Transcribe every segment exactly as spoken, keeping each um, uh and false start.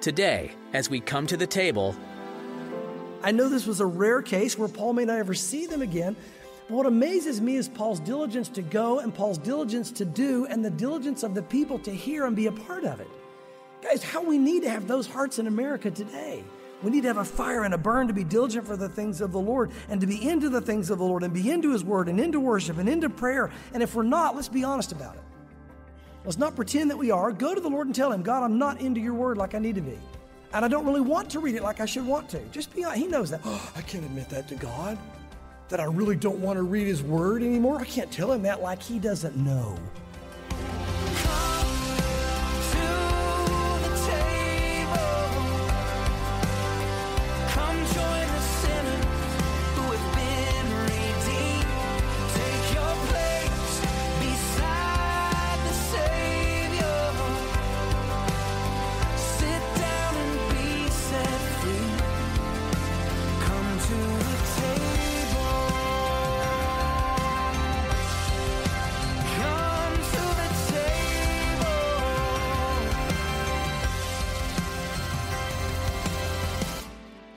Today, as we come to the table... I know this was a rare case where Paul may not ever see them again, but what amazes me is Paul's diligence to go and Paul's diligence to do and the diligence of the people to hear and be a part of it. Guys, how we need to have those hearts in America today. We need to have a fire and a burn to be diligent for the things of the Lord and to be into the things of the Lord and be into His Word and into worship and into prayer. And if we're not, let's be honest about it. Let's not pretend that we are. Go to the Lord and tell Him, God, I'm not into your Word like I need to be. And I don't really want to read it like I should want to. Just be honest. He knows that. Oh, I can't admit that to God, that I really don't want to read His Word anymore. I can't tell Him that like He doesn't know.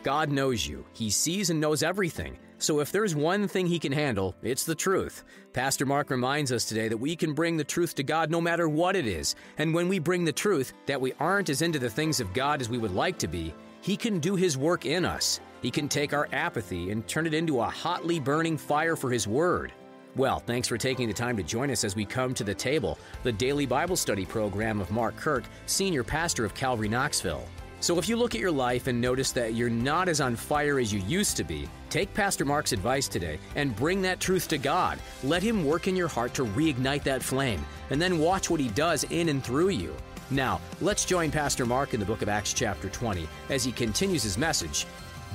God knows you. He sees and knows everything. So if there's one thing He can handle, it's the truth. Pastor Mark reminds us today that we can bring the truth to God no matter what it is. And when we bring the truth, that we aren't as into the things of God as we would like to be, He can do His work in us. He can take our apathy and turn it into a hotly burning fire for His Word. Well, thanks for taking the time to join us as we come to the table, the daily Bible study program of Mark Kirk, Senior Pastor of Calvary Knoxville. So if you look at your life and notice that you're not as on fire as you used to be, take Pastor Mark's advice today and bring that truth to God. Let Him work in your heart to reignite that flame, and then watch what He does in and through you. Now, let's join Pastor Mark in the book of Acts chapter twenty as he continues his message,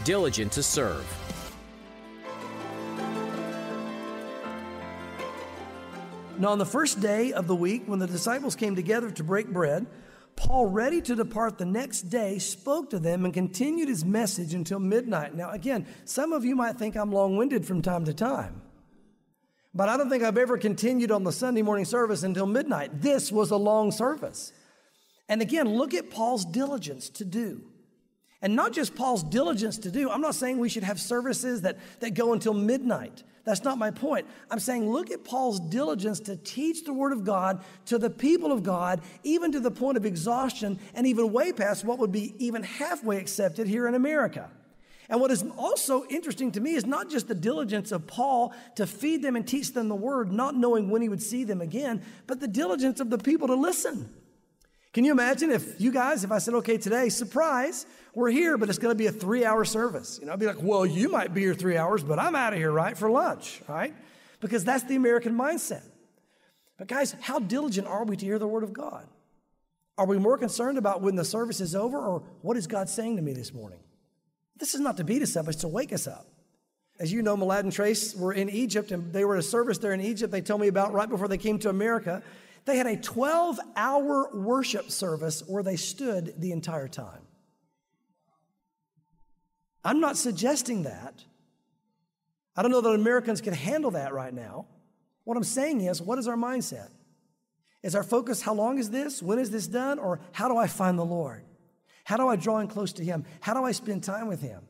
Diligent to Serve. Now on the first day of the week, when the disciples came together to break bread, Paul, ready to depart the next day, spoke to them and continued his message until midnight. Now, again, some of you might think I'm long-winded from time to time, but I don't think I've ever continued on the Sunday morning service until midnight. This was a long service. And again, look at Paul's diligence to do. And not just Paul's diligence to do. I'm not saying we should have services that, that go until midnight. That's not my point. I'm saying look at Paul's diligence to teach the Word of God to the people of God, even to the point of exhaustion and even way past what would be even halfway accepted here in America. And what is also interesting to me is not just the diligence of Paul to feed them and teach them the Word, not knowing when he would see them again, but the diligence of the people to listen. Can you imagine if you guys, if I said, okay, today, surprise, we're here, but it's going to be a three-hour service. You know, I'd be like, well, you might be here three hours, but I'm out of here, right, for lunch, right? Because that's the American mindset. But guys, how diligent are we to hear the Word of God? Are we more concerned about when the service is over or what is God saying to me this morning? This is not to beat us up, it's to wake us up. As you know, Milad and Trace were in Egypt, and they were at a service there in Egypt they told me about right before they came to America. They had a twelve-hour worship service where they stood the entire time. I'm not suggesting that. I don't know that Americans can handle that right now. What I'm saying is, what is our mindset? Is our focus, how long is this? When is this done? Or how do I find the Lord? How do I draw in close to Him? How do I spend time with Him?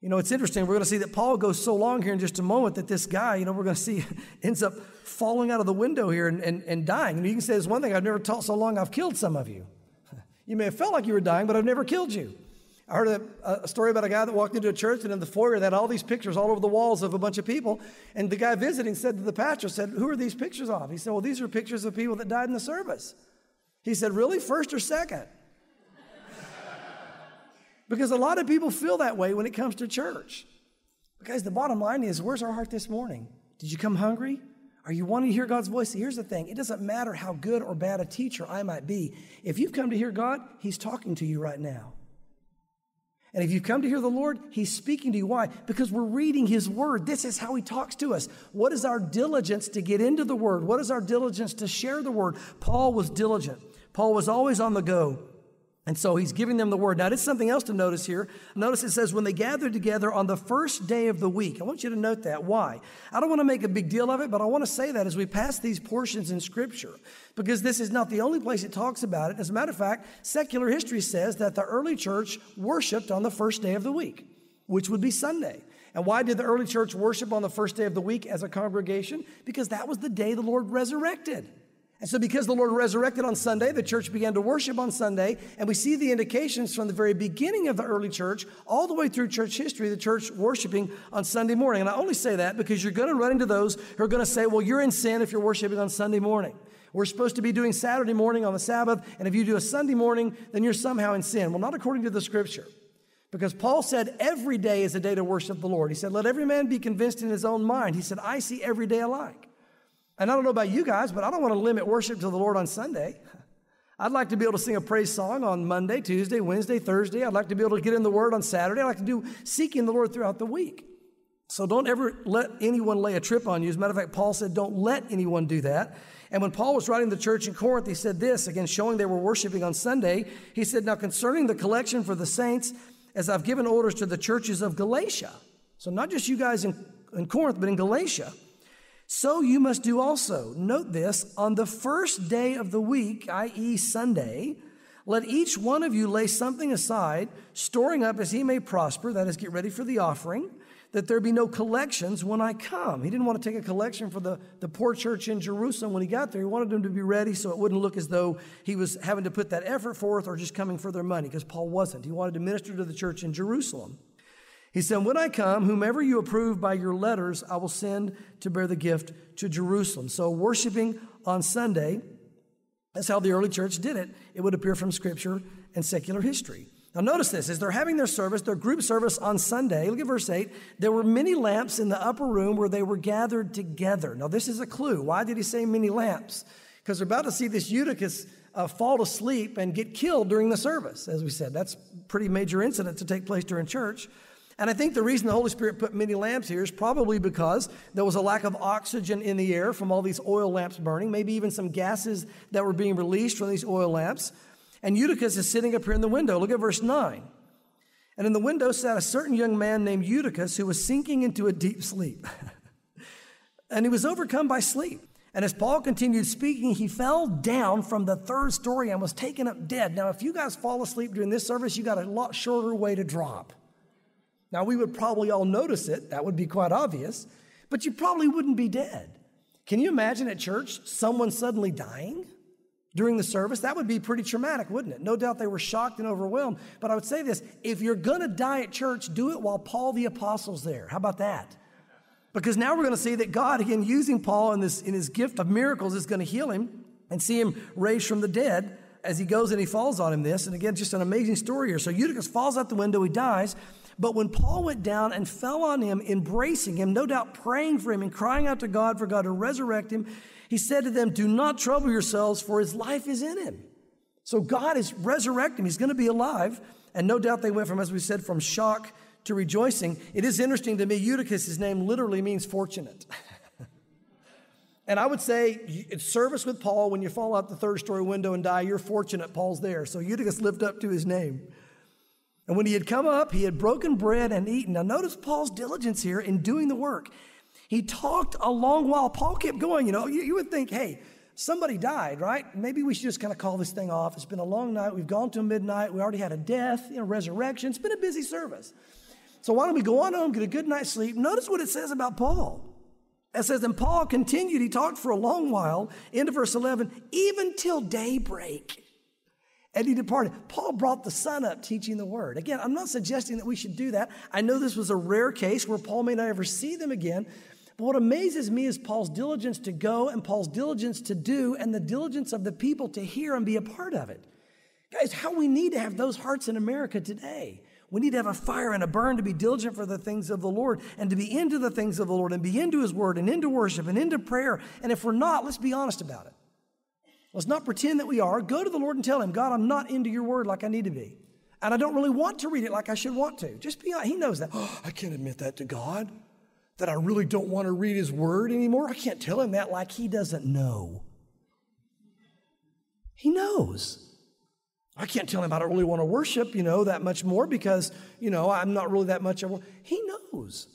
You know, it's interesting. We're going to see that Paul goes so long here in just a moment that this guy, you know, we're going to see ends up falling out of the window here and, and, and dying. And you can say this one thing, I've never taught so long, I've killed some of you. You may have felt like you were dying, but I've never killed you. I heard a, a story about a guy that walked into a church and in the foyer they had all these pictures all over the walls of a bunch of people. And the guy visiting said to the pastor, said, who are these pictures of? He said, well, these are pictures of people that died in the service. He said, really? First or second? Because a lot of people feel that way when it comes to church. Because the bottom line is, where's our heart this morning? Did you come hungry? Are you wanting to hear God's voice? Here's the thing. It doesn't matter how good or bad a teacher I might be. If you've come to hear God, He's talking to you right now. And if you've come to hear the Lord, He's speaking to you. Why? Because we're reading His Word. This is how He talks to us. What is our diligence to get into the Word? What is our diligence to share the Word? Paul was diligent. Paul was always on the go. And so he's giving them the word. Now, there's something else to notice here. Notice it says, when they gathered together on the first day of the week. I want you to note that. Why? I don't want to make a big deal of it, but I want to say that as we pass these portions in Scripture, because this is not the only place it talks about it. As a matter of fact, secular history says that the early church worshiped on the first day of the week, which would be Sunday. And why did the early church worship on the first day of the week as a congregation? Because that was the day the Lord resurrected. And so because the Lord resurrected on Sunday, the church began to worship on Sunday, and we see the indications from the very beginning of the early church all the way through church history, the church worshiping on Sunday morning. And I only say that because you're going to run into those who are going to say, well, you're in sin if you're worshiping on Sunday morning. We're supposed to be doing Saturday morning on the Sabbath, and if you do a Sunday morning, then you're somehow in sin. Well, not according to the Scripture. Because Paul said every day is a day to worship the Lord. He said, let every man be convinced in his own mind. He said, I see every day alike. And I don't know about you guys, but I don't want to limit worship to the Lord on Sunday. I'd like to be able to sing a praise song on Monday, Tuesday, Wednesday, Thursday. I'd like to be able to get in the Word on Saturday. I'd like to do seeking the Lord throughout the week. So don't ever let anyone lay a trip on you. As a matter of fact, Paul said, don't let anyone do that. And when Paul was writing the church in Corinth, he said this, again, showing they were worshiping on Sunday. He said, now concerning the collection for the saints, as I've given orders to the churches of Galatia. So not just you guys in, in Corinth, but in Galatia. So you must do also. Note this, on the first day of the week, that is Sunday, let each one of you lay something aside, storing up as he may prosper, that is, get ready for the offering, that there be no collections when I come. He didn't want to take a collection for the, the poor church in Jerusalem when he got there. He wanted them to be ready so it wouldn't look as though he was having to put that effort forth or just coming for their money, because Paul wasn't. He wanted to minister to the church in Jerusalem. He said, when I come, whomever you approve by your letters, I will send to bear the gift to Jerusalem. So worshiping on Sunday, that's how the early church did it. It would appear from Scripture and secular history. Now notice this, as they're having their service, their group service on Sunday, look at verse eight, there were many lamps in the upper room where they were gathered together. Now this is a clue. Why did he say many lamps? Because they're about to see this Eutychus uh, fall asleep and get killed during the service. As we said, that's a pretty major incident to take place during church. And I think the reason the Holy Spirit put many lamps here is probably because there was a lack of oxygen in the air from all these oil lamps burning, maybe even some gases that were being released from these oil lamps. And Eutychus is sitting up here in the window. Look at verse nine. And in the window sat a certain young man named Eutychus, who was sinking into a deep sleep. And he was overcome by sleep. And as Paul continued speaking, he fell down from the third story and was taken up dead. Now, if you guys fall asleep during this service, you got a lot shorter way to drop. Now, we would probably all notice it. That would be quite obvious. But you probably wouldn't be dead. Can you imagine at church someone suddenly dying during the service? That would be pretty traumatic, wouldn't it? No doubt they were shocked and overwhelmed. But I would say this, if you're going to die at church, do it while Paul the Apostle's there. How about that? Because now we're going to see that God, again, using Paul in, this, in his gift of miracles, is going to heal him and see him raised from the dead as he goes and he falls on him this. And again, just an amazing story here. So Eutychus falls out the window, he dies. But when Paul went down and fell on him, embracing him, no doubt praying for him and crying out to God for God to resurrect him, he said to them, do not trouble yourselves, for his life is in him. So God is resurrecting him. He's going to be alive. And no doubt they went from, as we said, from shock to rejoicing. It is interesting to me, Eutychus, his name literally means fortunate. And I would say, it's service with Paul, when you fall out the third story window and die, you're fortunate Paul's there. So Eutychus lived up to his name. And when he had come up, he had broken bread and eaten. Now notice Paul's diligence here in doing the work. He talked a long while. Paul kept going, you know. You, you would think, hey, somebody died, right? Maybe we should just kind of call this thing off. It's been a long night. We've gone till midnight. We already had a death, you know, resurrection. It's been a busy service. So why don't we go on home, get a good night's sleep. Notice what it says about Paul. It says, and Paul continued. He talked for a long while, into verse eleven, even till daybreak. And he departed. Paul brought the sun up teaching the word. Again, I'm not suggesting that we should do that. I know this was a rare case where Paul may not ever see them again. But what amazes me is Paul's diligence to go and Paul's diligence to do and the diligence of the people to hear and be a part of it. Guys, how we need to have those hearts in America today. We need to have a fire and a burn to be diligent for the things of the Lord and to be into the things of the Lord and be into his word and into worship and into prayer. And if we're not, let's be honest about it. Let's not pretend that we are. Go to the Lord and tell him, God, I'm not into your word like I need to be. And I don't really want to read it like I should want to. Just be honest. He knows that. Oh, I can't admit that to God, that I really don't want to read his word anymore. I can't tell him that like he doesn't know. He knows. I can't tell him I don't really want to worship, you know, that much more because, you know, I'm not really that much. He knows.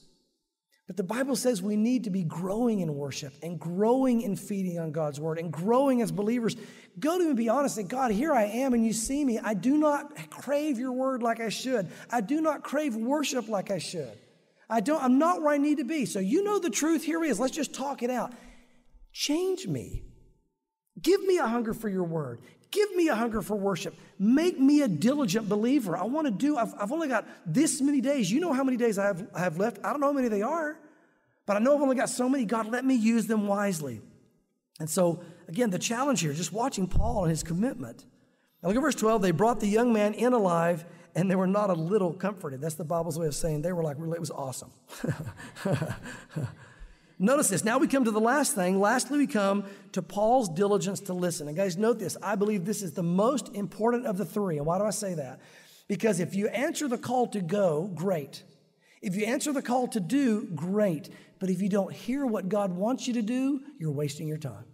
But the Bible says we need to be growing in worship and growing in feeding on God's word and growing as believers. Go to him and be honest. Say, God, here I am and you see me. I do not crave your word like I should. I do not crave worship like I should. I don't, I'm not where I need to be. So you know the truth. Here it is. Let's just talk it out. Change me. Give me a hunger for your word. Give me a hunger for worship. Make me a diligent believer. I want to do, I've, I've only got this many days. You know how many days I have, I have left. I don't know how many they are, but I know I've only got so many. God, let me use them wisely. And so, again, the challenge here, just watching Paul and his commitment. Now look at verse twelve. They brought the young man in alive, and they were not a little comforted. That's the Bible's way of saying they were like, really, it was awesome. Notice this. Now we come to the last thing. Lastly, we come to Paul's diligence to listen. And guys, note this. I believe this is the most important of the three. And why do I say that? Because if you answer the call to go, great. If you answer the call to do, great. But if you don't hear what God wants you to do, you're wasting your time.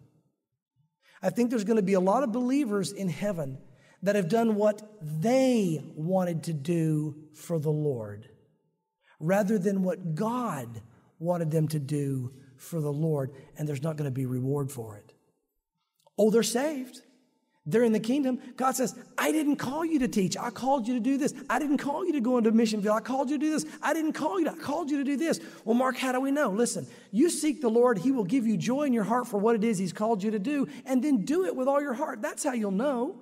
I think there's going to be a lot of believers in heaven that have done what they wanted to do for the Lord rather than what God wanted them to do for the Lord, and there's not going to be reward for it. Oh, they're saved. They're in the kingdom. God says, I didn't call you to teach. I called you to do this. I didn't call you to go into a mission field. I called you to do this. I didn't call you to, I called you to do this. Well, Mark, how do we know? Listen, you seek the Lord. He will give you joy in your heart for what it is he's called you to do, and then do it with all your heart. That's how you'll know.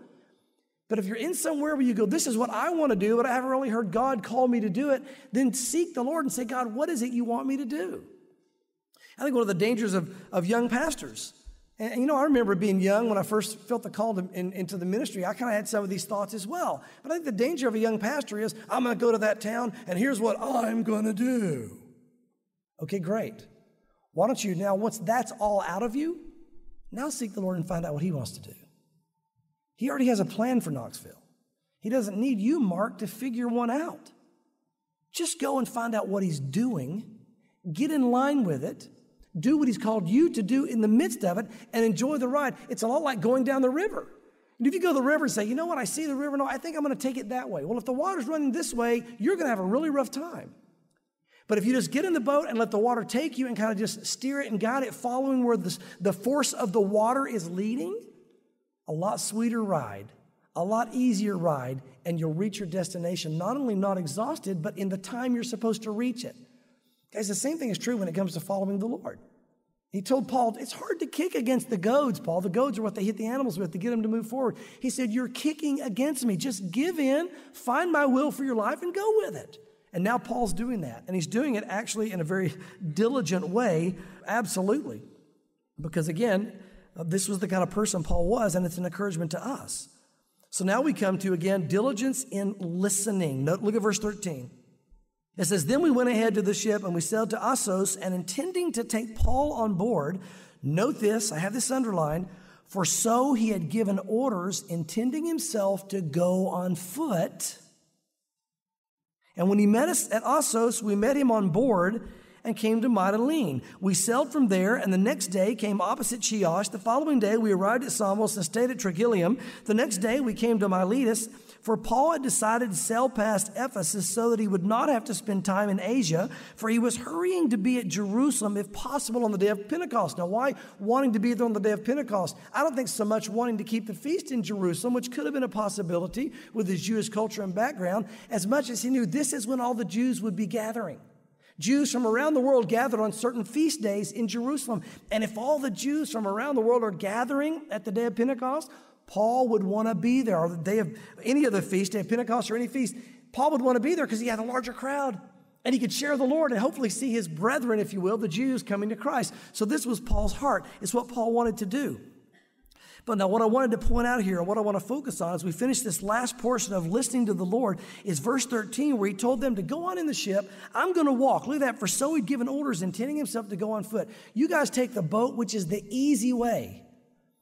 But if you're in somewhere where you go, this is what I want to do, but I haven't really heard God call me to do it, then seek the Lord and say, God, what is it you want me to do? I think one of the dangers of, of young pastors, and, and you know, I remember being young when I first felt the call to, in, into the ministry, I kind of had some of these thoughts as well. But I think the danger of a young pastor is, I'm going to go to that town, and here's what I'm going to do. Okay, great. Why don't you now, once that's all out of you, now seek the Lord and find out what he wants to do. He already has a plan for Knoxville. He doesn't need you, Mark, to figure one out. Just go and find out what he's doing, get in line with it, do what he's called you to do in the midst of it, and enjoy the ride. It's a lot like going down the river. And if you go to the river and say, you know what, I see the river, no, I think I'm going to take it that way. Well, if the water's running this way, you're going to have a really rough time. But if you just get in the boat and let the water take you and kind of just steer it and guide it, following where the, the force of the water is leading, a lot sweeter ride, a lot easier ride, and you'll reach your destination, not only not exhausted, but in the time you're supposed to reach it. Guys, the same thing is true when it comes to following the Lord. He told Paul, it's hard to kick against the goads, Paul. The goads are what they hit the animals with to get them to move forward. He said, you're kicking against me. Just give in, find my will for your life, and go with it. And now Paul's doing that, and he's doing it actually in a very diligent way, absolutely. Because again, this was the kind of person Paul was, and it's an encouragement to us. So now we come to, again, diligence in listening. Look at verse thirteen. It says, then we went ahead to the ship, and we sailed to Assos, and intending to take Paul on board, note this, I have this underlined, for so he had given orders, intending himself to go on foot. And when he met us at Assos, we met him on board, and came to Mytilene. We sailed from there, and the next day came opposite Chios. The following day, we arrived at Samos and stayed at Tragilium. The next day, we came to Miletus, for Paul had decided to sail past Ephesus so that he would not have to spend time in Asia, for he was hurrying to be at Jerusalem, if possible, on the day of Pentecost. Now, why wanting to be there on the day of Pentecost? I don't think so much wanting to keep the feast in Jerusalem, which could have been a possibility with his Jewish culture and background, as much as he knew this is when all the Jews would be gathering. Jews from around the world gathered on certain feast days in Jerusalem. And if all the Jews from around the world are gathering at the day of Pentecost, Paul would want to be there. Or the day of any other feast, day of Pentecost or any feast, Paul would want to be there because he had a larger crowd. And he could share the Lord and hopefully see his brethren, if you will, the Jews coming to Christ. So this was Paul's heart. It's what Paul wanted to do. But now what I wanted to point out here and what I want to focus on as we finish this last portion of listening to the Lord is verse thirteen, where he told them to go on in the ship. I'm going to walk. Look at that. For so he'd given orders, intending himself to go on foot. You guys take the boat, which is the easy way.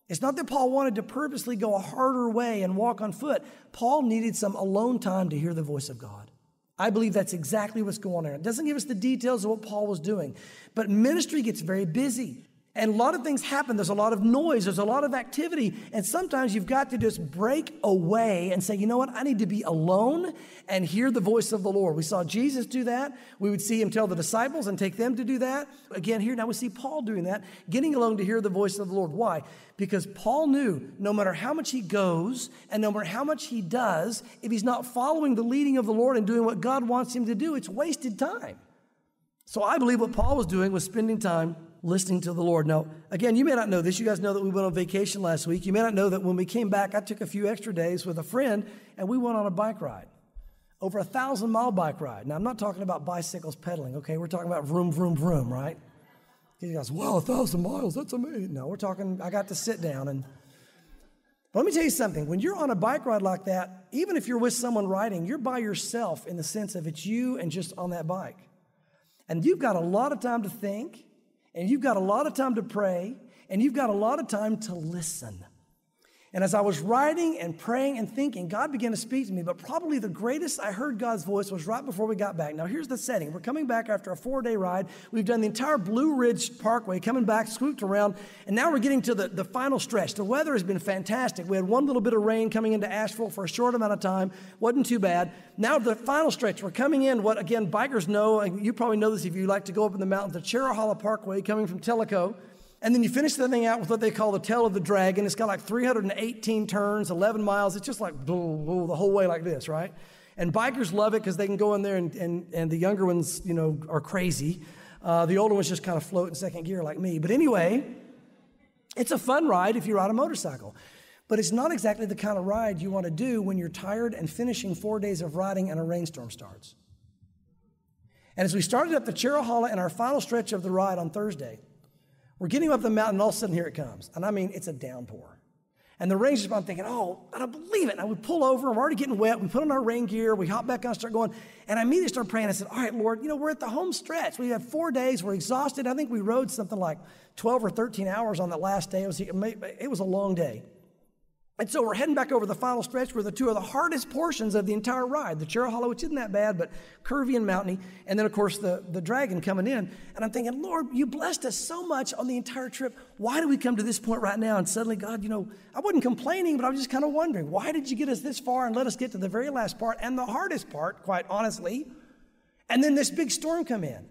It's not that Paul wanted to purposely go a harder way and walk on foot. Paul needed some alone time to hear the voice of God. I believe that's exactly what's going on there. It doesn't give us the details of what Paul was doing. But ministry gets very busy. And a lot of things happen. There's a lot of noise. There's a lot of activity. And sometimes you've got to just break away and say, you know what? I need to be alone and hear the voice of the Lord. We saw Jesus do that. We would see him tell the disciples and take them to do that. Again, here now we see Paul doing that, getting alone to hear the voice of the Lord. Why? Because Paul knew no matter how much he goes and no matter how much he does, if he's not following the leading of the Lord and doing what God wants him to do, it's wasted time. So I believe what Paul was doing was spending time listening to the Lord. Now, again, you may not know this. You guys know that we went on vacation last week. You may not know that when we came back, I took a few extra days with a friend, and we went on a bike ride, over a thousand-mile bike ride. Now, I'm not talking about bicycles pedaling, okay? We're talking about vroom, vroom, vroom, right? You guys, wow, a thousand miles, that's amazing. No, we're talking, I got to sit down. And but let me tell you something. When you're on a bike ride like that, even if you're with someone riding, you're by yourself in the sense of it's you and just on that bike. And you've got a lot of time to think, and you've got a lot of time to pray, and you've got a lot of time to listen. And as I was writing and praying and thinking, God began to speak to me, but probably the greatest I heard God's voice was right before we got back. Now, here's the setting. We're coming back after a four-day ride. We've done the entire Blue Ridge Parkway, coming back, swooped around, and now we're getting to the, the final stretch. The weather has been fantastic. We had one little bit of rain coming into Asheville for a short amount of time. Wasn't too bad. Now, the final stretch, we're coming in what, again, bikers know, and you probably know this if you like to go up in the mountains, the Cherohala Parkway coming from Tellico. And then you finish the thing out with what they call the tail of the dragon. It's got like three hundred eighteen turns, eleven miles. It's just like blah, blah, the whole way like this, right? And bikers love it because they can go in there and, and, and the younger ones, you know, are crazy. Uh, the older ones just kind of float in second gear like me. But anyway, it's a fun ride if you ride a motorcycle. But it's not exactly the kind of ride you want to do when you're tired and finishing four days of riding and a rainstorm starts. And as we started up the Cherohala in our final stretch of the ride on Thursday, we're getting up the mountain, and all of a sudden, here it comes. And I mean, it's a downpour. And the range is, I'm thinking, oh, I don't believe it. And I would pull over. I'm already getting wet. We put on our rain gear. We hop back on, start going. And I immediately start praying. I said, all right, Lord, you know, we're at the home stretch. We have four days. We're exhausted. I think we rode something like twelve or thirteen hours on that last day. It was, it was a long day. And so we're heading back over the final stretch where the two of the hardest portions of the entire ride, the Cherohala, which isn't that bad, but curvy and mountainy, and then, of course, the, the dragon coming in. And I'm thinking, Lord, you blessed us so much on the entire trip. Why do we come to this point right now? And suddenly, God, you know, I wasn't complaining, but I was just kind of wondering, why did you get us this far and let us get to the very last part and the hardest part, quite honestly, and then this big storm come in?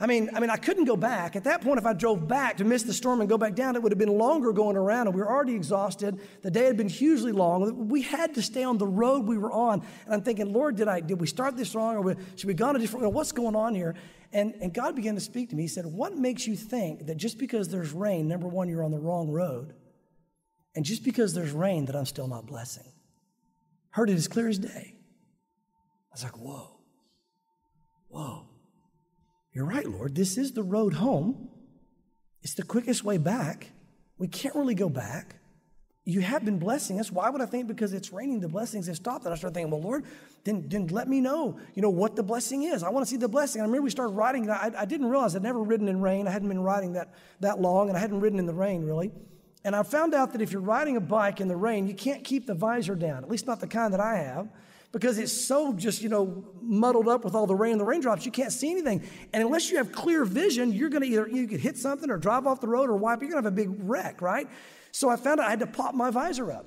I mean, I mean, I couldn't go back. At that point, if I drove back to miss the storm and go back down, it would have been longer going around, and we were already exhausted. The day had been hugely long. We had to stay on the road we were on. And I'm thinking, Lord, did I did we start this wrong, or should we gone a different way? What's going on here? And and God began to speak to me. He said, what makes you think that just because there's rain, number one, you're on the wrong road, and just because there's rain that I'm still not blessing? Heard it as clear as day. I was like, whoa, whoa. You're right, Lord. This is the road home. It's the quickest way back. We can't really go back. You have been blessing us. Why would I think because it's raining, the blessings have stopped? And I started thinking, well, Lord, then, then let me know, you know, what the blessing is. I want to see the blessing. And I remember we started riding. And I, I didn't realize I'd never ridden in rain. I hadn't been riding that, that long, and I hadn't ridden in the rain, really. And I found out that if you're riding a bike in the rain, you can't keep the visor down, at least not the kind that I have. Because it's so just, you know, muddled up with all the rain and the raindrops, you can't see anything. And unless you have clear vision, you're going to either you could hit something or drive off the road or wipe. You're going to have a big wreck, right? So I found out I had to pop my visor up.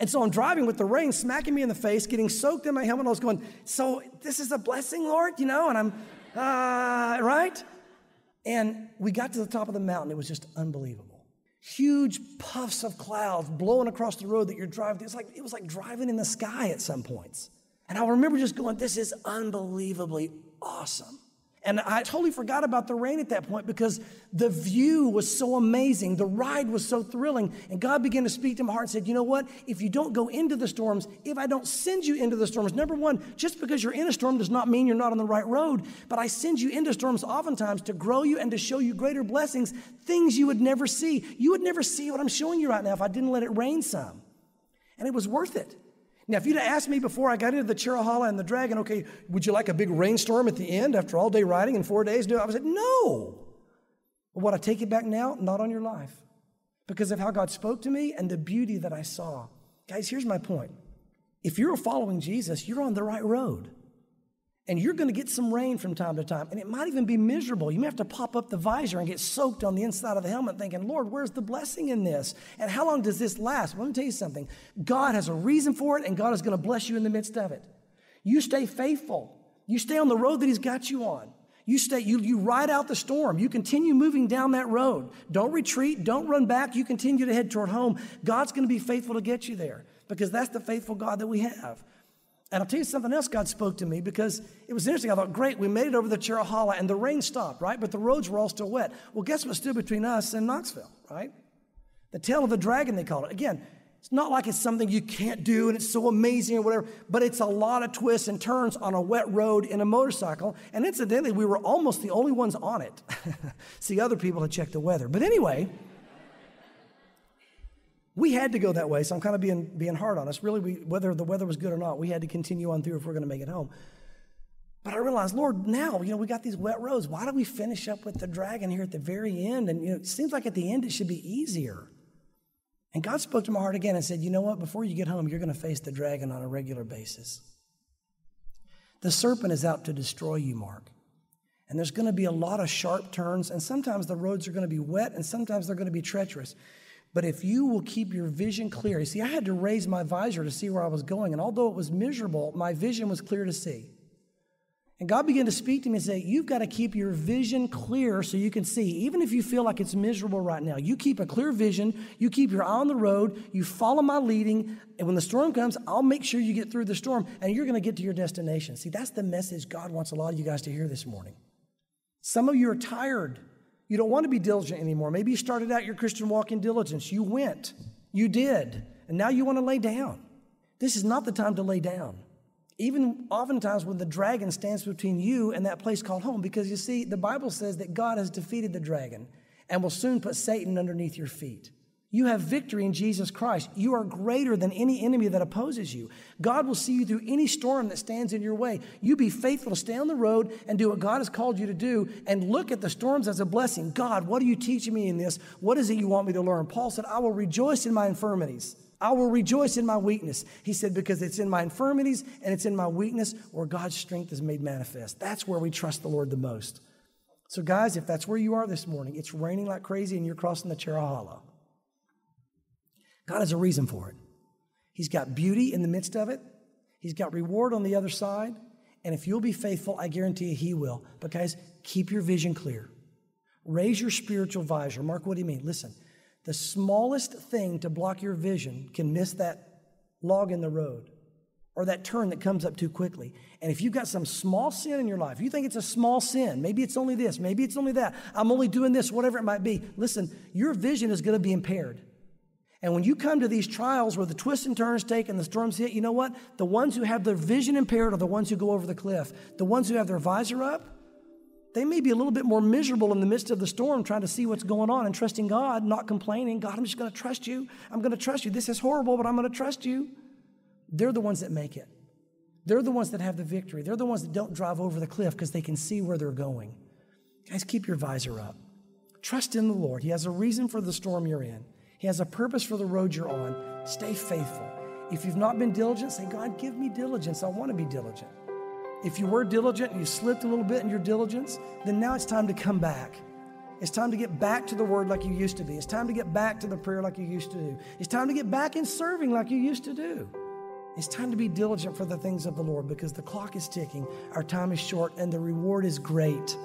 And so I'm driving with the rain smacking me in the face, getting soaked in my helmet. I was going, so this is a blessing, Lord, you know? And I'm, uh, right? And we got to the top of the mountain. It was just unbelievable. Huge puffs of clouds blowing across the road that you're driving. It's like, it was like driving in the sky at some points. And I remember just going, this is unbelievably awesome. And I totally forgot about the rain at that point because the view was so amazing. The ride was so thrilling. And God began to speak to my heart and said, you know what? If you don't go into the storms, if I don't send you into the storms, number one, just because you're in a storm does not mean you're not on the right road. But I send you into storms oftentimes to grow you and to show you greater blessings, things you would never see. You would never see what I'm showing you right now if I didn't let it rain some. And it was worth it. Now, if you'd have asked me before I got into the Cherohala and the dragon, okay, would you like a big rainstorm at the end after all day riding and four days? No, I would have said, no. But would I take it back now? Not on your life. Because of how God spoke to me and the beauty that I saw. Guys, here's my point. If you're following Jesus, you're on the right road. And you're going to get some rain from time to time. And it might even be miserable. You may have to pop up the visor and get soaked on the inside of the helmet thinking, Lord, where's the blessing in this? And how long does this last? Well, let me tell you something. God has a reason for it, and God is going to bless you in the midst of it. You stay faithful. You stay on the road that he's got you on. You stay, you, you ride out the storm. You continue moving down that road. Don't retreat. Don't run back. You continue to head toward home. God's going to be faithful to get you there because that's the faithful God that we have. And I'll tell you something else God spoke to me because it was interesting. I thought, great, we made it over the Cherohala and the rain stopped, right? But the roads were all still wet. Well, guess what stood between us and Knoxville, right? The tail of the dragon, they called it. Again, it's not like it's something you can't do and it's so amazing or whatever, but it's a lot of twists and turns on a wet road in a motorcycle. And incidentally, we were almost the only ones on it. See, other people had checked the weather. But anyway, we had to go that way, so I'm kind of being, being hard on us. Really, we, whether the weather was good or not, we had to continue on through if we're going to make it home. But I realized, Lord, now, you know, we got these wet roads. Why do we finish up with the dragon here at the very end? And, you know, it seems like at the end it should be easier. And God spoke to my heart again and said, you know what? Before you get home, you're going to face the dragon on a regular basis. The serpent is out to destroy you, Mark. And there's going to be a lot of sharp turns. And sometimes the roads are going to be wet and sometimes they're going to be treacherous. But if you will keep your vision clear. You see, I had to raise my visor to see where I was going. And although it was miserable, my vision was clear to see. And God began to speak to me and say, you've got to keep your vision clear so you can see. Even if you feel like it's miserable right now, you keep a clear vision, you keep your eye on the road, you follow my leading, and when the storm comes, I'll make sure you get through the storm, and you're going to get to your destination. See, that's the message God wants a lot of you guys to hear this morning. Some of you are tired. You don't want to be diligent anymore. Maybe you started out your Christian walk in diligence. You went, you did, and now you want to lay down. This is not the time to lay down. Even oftentimes when the dragon stands between you and that place called home, because you see, the Bible says that God has defeated the dragon and will soon put Satan underneath your feet. You have victory in Jesus Christ. You are greater than any enemy that opposes you. God will see you through any storm that stands in your way. You be faithful to stay on the road and do what God has called you to do and look at the storms as a blessing. God, what are you teaching me in this? What is it you want me to learn? Paul said, I will rejoice in my infirmities. I will rejoice in my weakness. He said, because it's in my infirmities and it's in my weakness where God's strength is made manifest. That's where we trust the Lord the most. So guys, if that's where you are this morning, it's raining like crazy and you're crossing the Cherohala. God has a reason for it. He's got beauty in the midst of it. He's got reward on the other side. And if you'll be faithful, I guarantee you he will. But guys, keep your vision clear. Raise your spiritual visor. Mark, what do you mean? Listen. The smallest thing to block your vision can miss that log in the road or that turn that comes up too quickly. And if you've got some small sin in your life, you think it's a small sin, maybe it's only this, maybe it's only that, I'm only doing this, whatever it might be. Listen, your vision is going to be impaired. And when you come to these trials where the twists and turns take and the storms hit, you know what? The ones who have their vision impaired are the ones who go over the cliff. The ones who have their visor up, they may be a little bit more miserable in the midst of the storm, trying to see what's going on and trusting God, not complaining. God, I'm just going to trust you. I'm going to trust you. This is horrible, but I'm going to trust you. They're the ones that make it. They're the ones that have the victory. They're the ones that don't drive over the cliff because they can see where they're going. Guys, keep your visor up. Trust in the Lord. He has a reason for the storm you're in. He has a purpose for the road you're on. Stay faithful. If you've not been diligent, say, God, give me diligence. I want to be diligent. If you were diligent and you slipped a little bit in your diligence, then now it's time to come back. It's time to get back to the word like you used to be. It's time to get back to the prayer like you used to do. It's time to get back in serving like you used to do. It's time to be diligent for the things of the Lord because the clock is ticking, our time is short, and the reward is great.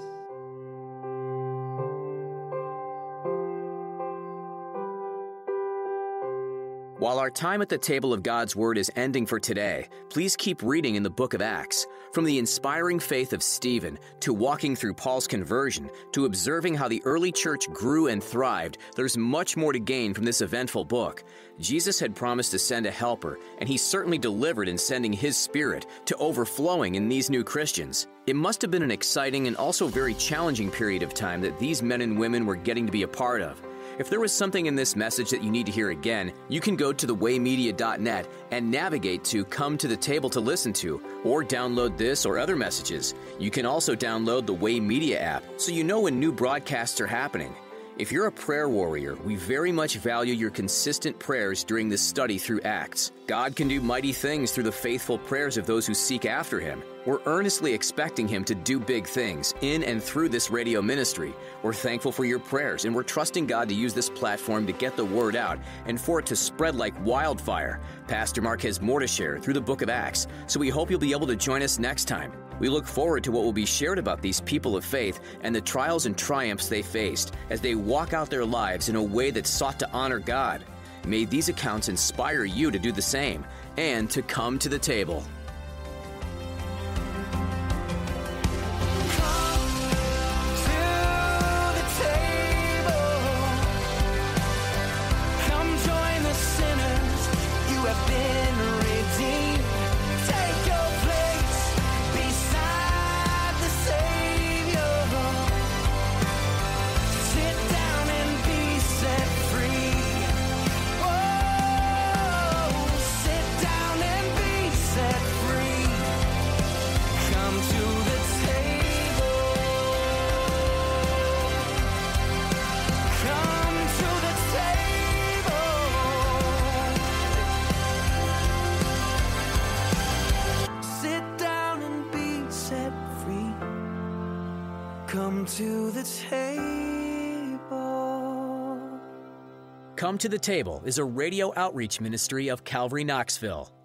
While our time at the table of God's Word is ending for today, please keep reading in the book of Acts. From the inspiring faith of Stephen, to walking through Paul's conversion, to observing how the early church grew and thrived, there's much more to gain from this eventful book. Jesus had promised to send a helper, and he certainly delivered in sending his Spirit to overflowing in these new Christians. It must have been an exciting and also very challenging period of time that these men and women were getting to be a part of. If there was something in this message that you need to hear again, you can go to the way media dot net and navigate to Come to the Table to listen to, or download this or other messages. You can also download the Way Media app so you know when new broadcasts are happening. If you're a prayer warrior, we very much value your consistent prayers during this study through Acts. God can do mighty things through the faithful prayers of those who seek after Him. We're earnestly expecting Him to do big things in and through this radio ministry. We're thankful for your prayers, and we're trusting God to use this platform to get the word out and for it to spread like wildfire. Pastor Mark has more to share through the book of Acts, so we hope you'll be able to join us next time. We look forward to what will be shared about these people of faith and the trials and triumphs they faced as they walk out their lives in a way that sought to honor God. May these accounts inspire you to do the same and to come to the table. Come to the Table is a radio outreach ministry of Calvary Knoxville.